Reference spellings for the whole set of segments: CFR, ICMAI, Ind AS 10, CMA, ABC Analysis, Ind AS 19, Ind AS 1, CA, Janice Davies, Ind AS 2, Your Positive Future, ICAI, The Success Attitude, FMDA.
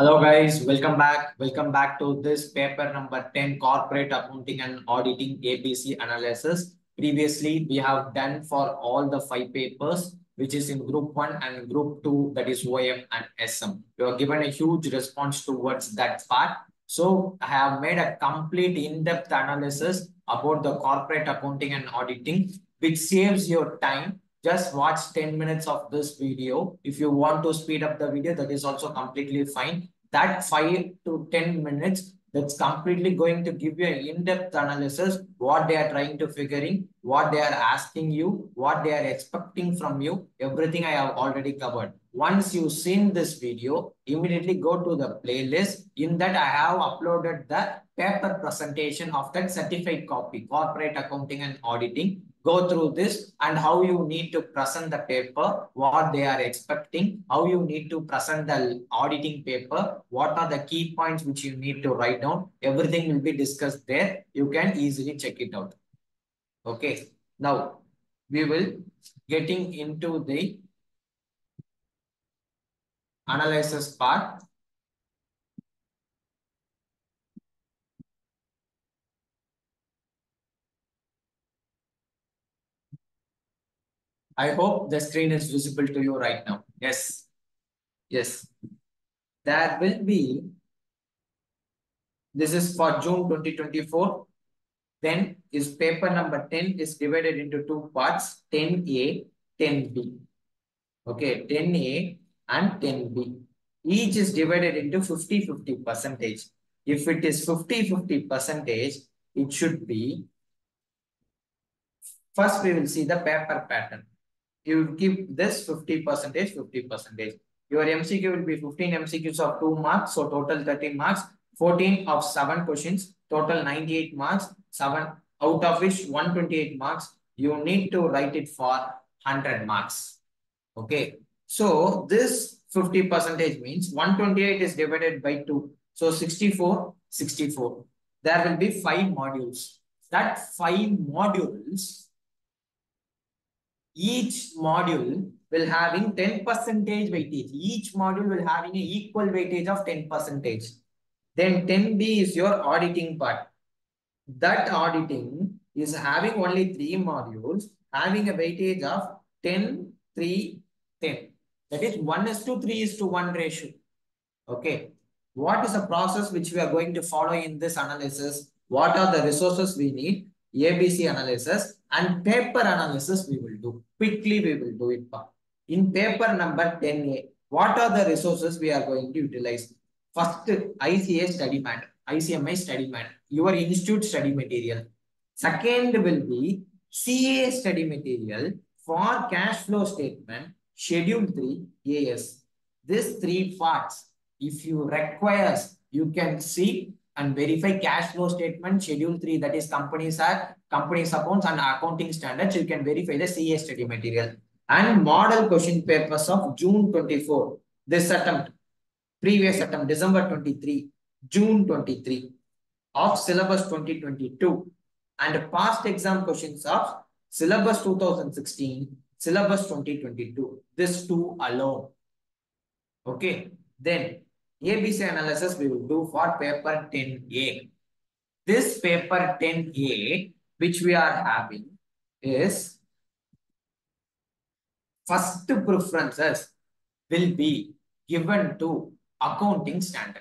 Hello guys, welcome back to this paper number 10, Corporate Accounting and Auditing ABC Analysis. Previously, we have done for all the 5 papers, which is in group 1 and group 2, that is OM and SM. You are given a huge response towards that part. So I have made a complete in-depth analysis about the corporate accounting and auditing, which saves your time. Just watch 10 minutes of this video. If you want to speed up the video, that is also completely fine. That 5 to 10 minutes, that's completely going to give you an in-depth analysis, what they are trying to figuring, what they are asking you, what they are expecting from you. Everything I have already covered. Once you've seen this video, immediately go to the playlist. In that, I have uploaded the paper presentation of that certified copy, Corporate Accounting and Auditing. Go through this and how you need to present the paper, what they are expecting, how you need to present the auditing paper, what are the key points which you need to write down. Everything will be discussed there. You can easily check it out. Okay. Now, we will getting into the analysis part. I hope the screen is visible to you right now. Yes. Yes. There will be, this is for June 2024. Then is paper number 10 is divided into 2 parts, 10A, 10B. Okay, 10A and 10B. Each is divided into 50-50%. If it is 50-50%, it should be, first we will see the paper pattern. You give this 50%, 50%. Your MCQ will be 15 MCQs of 2 marks, so total 30 marks, 14 of 7 questions, total 98 marks, 7 out of which 128 marks. You need to write it for 100 marks. Okay, so this 50% means 128 is divided by 2. So 64, 64. There will be 5 modules. That 5 modules, each module will having 10% weightage. Each module will having an equal weightage of 10%. Then 10B is your auditing part. That auditing is having only 3 modules, having a weightage of 10, 3, 10. That is 1:3:1 ratio. Okay. What is the process which we are going to follow in this analysis? What are the resources we need? ABC analysis and paper analysis we will do. Quickly we will do it. In paper number 10A, what are the resources we are going to utilize? First, ICA study mat, ICMAI study mat, your institute study material. Second will be CA study material for cash flow statement, schedule 3 AS. These 3 parts, if you require, you can see and verify cash flow statement, schedule 3, that is companies accounts and accounting standards. You can verify the CA study material and model question papers of June 24. This attempt, previous attempt, December 23, June 23 of syllabus 2022 and past exam questions of syllabus 2016, syllabus 2022. This 2 alone. Okay. Then ABC analysis we will do for paper 10A. This paper 10A which we are having is first preferences will be given to accounting standard.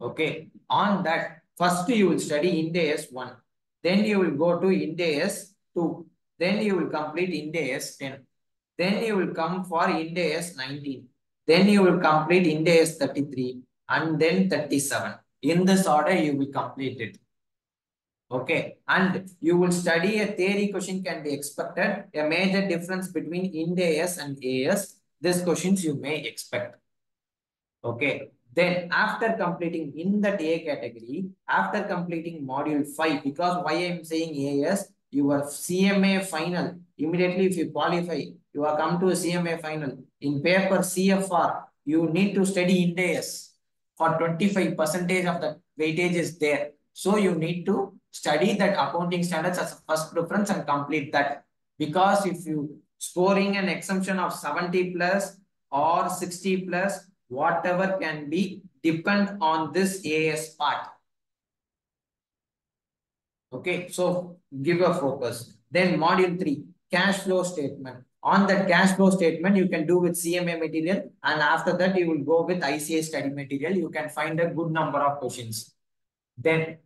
Okay, on that first you will study Ind AS 1. Then you will go to Ind AS 2. Then you will complete Ind AS 10. Then you will come for Ind AS 19. Then you will complete Ind AS 33 and then 37. In this order, you will complete it. Okay. And you will study a theory question can be expected. A major difference between Ind AS and AS. These questions you may expect. Okay. Then after completing in that A category, after completing module 5, because why I am saying AS, your CMA final, immediately if you qualify, you are come to a CMA final. In paper CFR, you need to study Ind AS for 25% of the weightage is there. So you need to study that accounting standards as a first preference and complete that. Because if you scoring an exemption of 70+ or 60+, whatever can be depend on this AS part. Okay, so give a focus. Then module 3, cash flow statement. On that cash flow statement, you can do with CMA material, and after that you will go with ICA study material. You can find a good number of questions. Then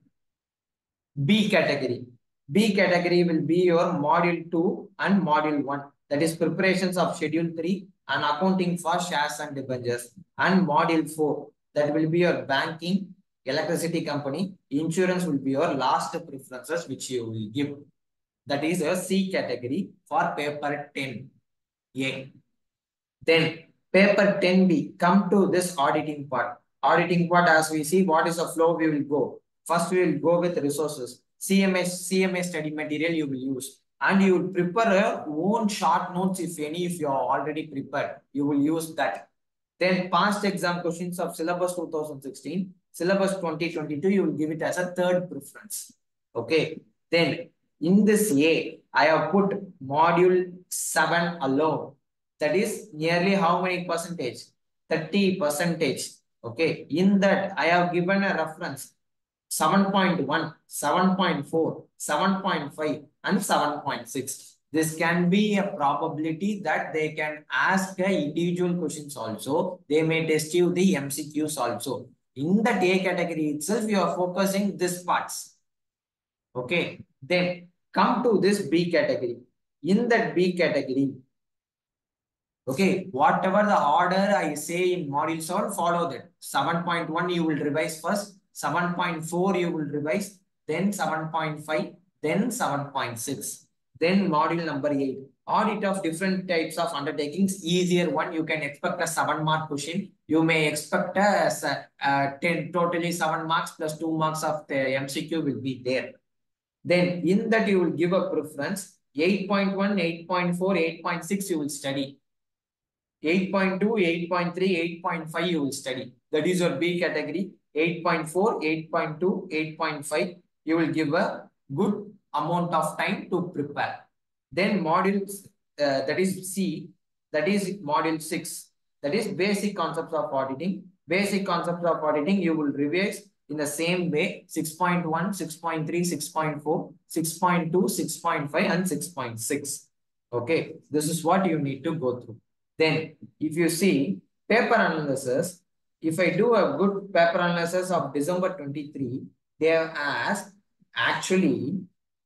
B category. B category will be your module 2 and module 1. That is preparations of schedule 3 and accounting for shares and debentures. And module 4, that will be your banking, electricity company, insurance will be your last preferences which you will give. That is your C category for paper 10A. Yeah. Then paper 10B, come to this auditing part. Auditing part, as we see, what is the flow we will go. First, we will go with resources. CMA study material you will use. And you will prepare your own short notes, if any, if you are already prepared. You will use that. Then past exam questions of syllabus 2016, syllabus 2022, you will give it as a third preference. Okay. Then in this A, I have put module 7 alone. That is nearly how many percentage? 30%. Okay. In that, I have given a reference 7.1, 7.4, 7.5 and 7.6. This can be a probability that they can ask individual questions also. They may test you the MCQs also. In that A category itself, you are focusing this parts. Okay. Then come to this B category. In that B category, okay, whatever the order I say in modules all, follow that. 7.1 you will revise first, 7.4 you will revise, then 7.5, then 7.6. Then module number 8, audit of different types of undertakings, easier one. You can expect a 7-mark question. You may expect a 10, totally 7 marks plus 2 marks of the MCQ will be there. Then in that you will give a preference 8.1, 8.4, 8.6 you will study. 8.2, 8.3, 8.5 you will study. That is your B category. 8.4, 8.2, 8.5 you will give a good amount of time to prepare. Then modules, that is C, that is module 6. That is basic concepts of auditing. Basic concepts of auditing you will revise in the same way, 6.1, 6.3, 6.4, 6.2, 6.5 and 6.6. Okay, this is what you need to go through. Then, if you see paper analysis, if I do a good paper analysis of December 23, they have asked, actually,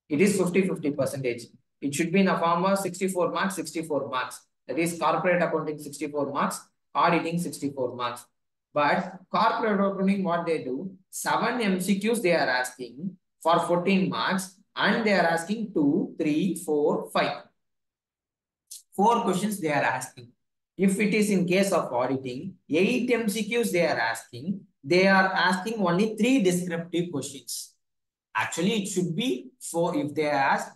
it is 50-50%. It should be in a form of 64 marks, 64 marks. That is corporate accounting 64 marks, auditing 64 marks. But corporate accounting, what they do, 7 MCQs they are asking for 14 marks and they are asking 2, 3, 4, 5. 4 questions they are asking. If it is in case of auditing, 8 MCQs they are asking. They are asking only 3 descriptive questions. Actually, it should be 4 if they ask.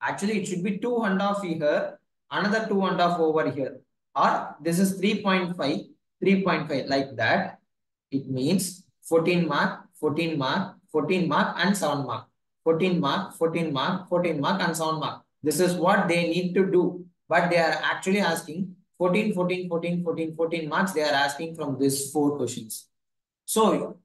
Actually, it should be 2.5 here, another 2.5 over here. Or this is 3.5. 3.5 like that. It means 14 mark, 14 mark, 14 mark and 7 mark. 14 mark, 14 mark, 14 mark and 7 mark. This is what they need to do. But they are actually asking 14, 14, 14, 14, 14 marks. They are asking from these 4 questions. So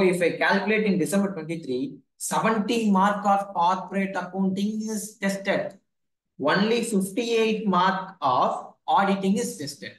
if I calculate in December 23, 70 mark of corporate accounting is tested. Only 58 mark of auditing is tested.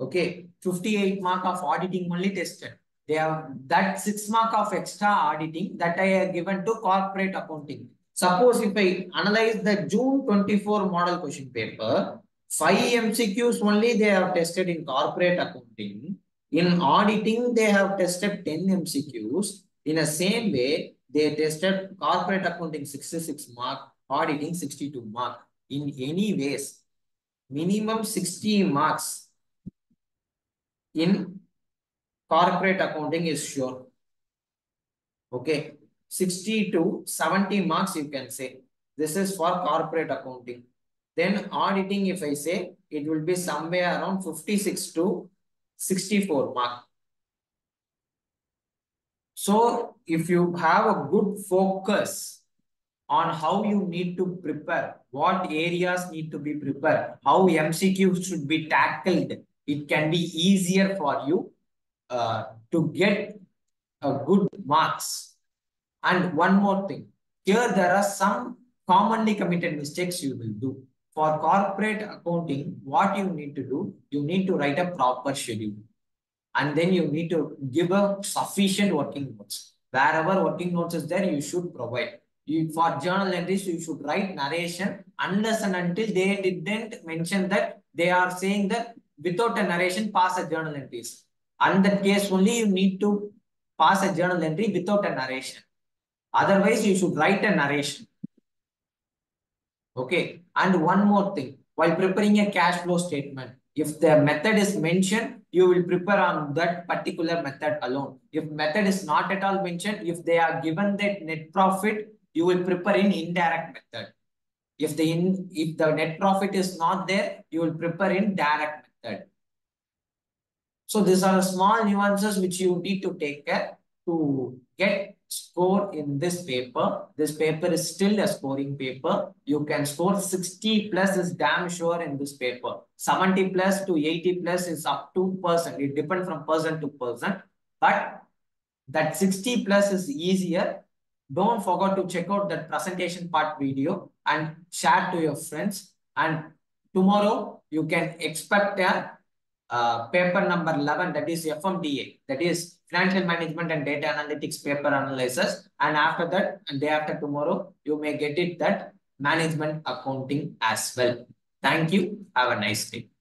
Okay, 58 mark of auditing only tested. They have that 6 mark of extra auditing that I have given to corporate accounting. Suppose if I analyze the June 24 model question paper, 5 MCQs only they have tested in corporate accounting. In auditing, they have tested 10 MCQs. In the same way, they tested corporate accounting 66 mark, auditing 62 mark. In any ways, minimum 60 marks in corporate accounting is sure. Okay, 60 to 70 marks you can say. This is for corporate accounting. Then auditing, if I say, it will be somewhere around 56 to 64 mark. So if you have a good focus on how you need to prepare, what areas need to be prepared, how MCQs should be tackled, it can be easier for you to get good marks. And one more thing, here there are some commonly committed mistakes you will do. For corporate accounting, what you need to do, you need to write a proper schedule. And then you need to give a sufficient working notes. Wherever working notes is there, you should provide. For journal entries, you should write narration unless and until they didn't mention that they are saying that without a narration, pass a journal entries. And that case only you need to pass a journal entry without a narration. Otherwise, you should write a narration. Okay. And one more thing, while preparing a cash flow statement, if the method is mentioned, you will prepare on that particular method alone. If method is not at all mentioned, if they are given that net profit, you will prepare in indirect method. If the net profit is not there, you will prepare in direct method. So these are small nuances which you need to take care to get score in this paper. This paper is still a scoring paper. You can score 60 plus is damn sure in this paper. 70 plus to 80 plus is up to person. It depends from person to person. But that 60 plus is easier. Don't forget to check out that presentation part video and share to your friends. And tomorrow you can expect a paper number 11, that is FMDA, that is Financial Management and Data Analytics Paper Analysis. And after that, and day after tomorrow, you may get it that Management Accounting as well. Thank you. Have a nice day.